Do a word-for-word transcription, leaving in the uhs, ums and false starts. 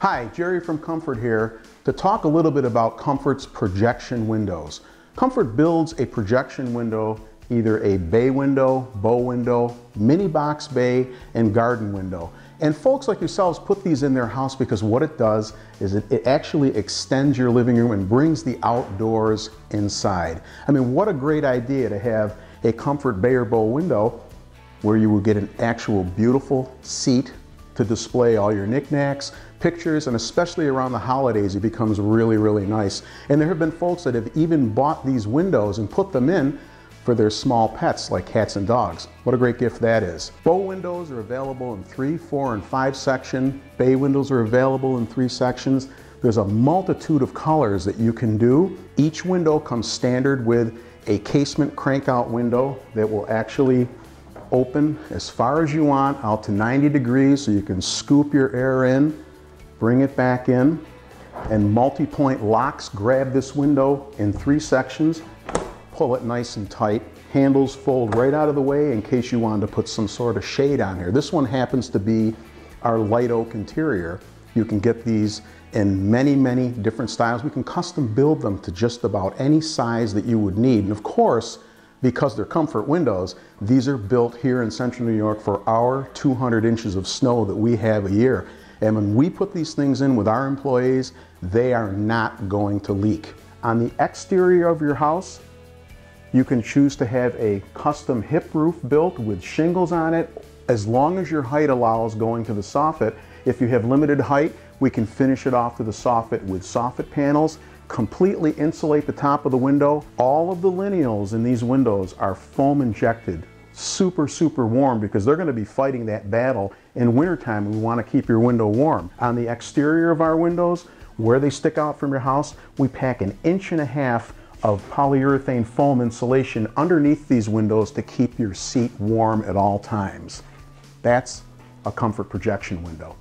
Hi, Jerry from Comfort here to talk a little bit about Comfort's projection windows. Comfort builds a projection window, either a bay window, bow window, mini box bay, and garden window. And folks like yourselves put these in their house because what it does is it, it actually extends your living room and brings the outdoors inside. I mean, what a great idea to have a Comfort bay or bow window where you will get an actual beautiful seat to display all your knickknacks, pictures, and especially around the holidays, it becomes really, really nice. And there have been folks that have even bought these windows and put them in for their small pets like cats and dogs. What a great gift that is. Bow windows are available in three, four, and five section. Bay windows are available in three sections. There's a multitude of colors that you can do. Each window comes standard with a casement crank-out window that will actually open as far as you want, out to ninety degrees, so you can scoop your air in, bring it back in, and multi-point locks grab this window in three sections, pull it nice and tight. Handles fold right out of the way in case you wanted to put some sort of shade on here. This one happens to be our light oak interior. You can get these in many, many different styles. We can custom build them to just about any size that you would need, and of course, because they're Comfort windows, these are built here in Central New York for our two hundred inches of snow that we have a year. And when we put these things in with our employees, they are not going to leak. On the exterior of your house, you can choose to have a custom hip roof built with shingles on it, as long as your height allows going to the soffit. If you have limited height, we can finish it off to the soffit with soffit panels, completely insulate the top of the window. All of the lineals in these windows are foam injected, super, super warm, because they're gonna be fighting that battle. In wintertime, we wanna keep your window warm. On the exterior of our windows, where they stick out from your house, we pack an inch and a half of polyurethane foam insulation underneath these windows to keep your seat warm at all times. That's a Comfort projection window.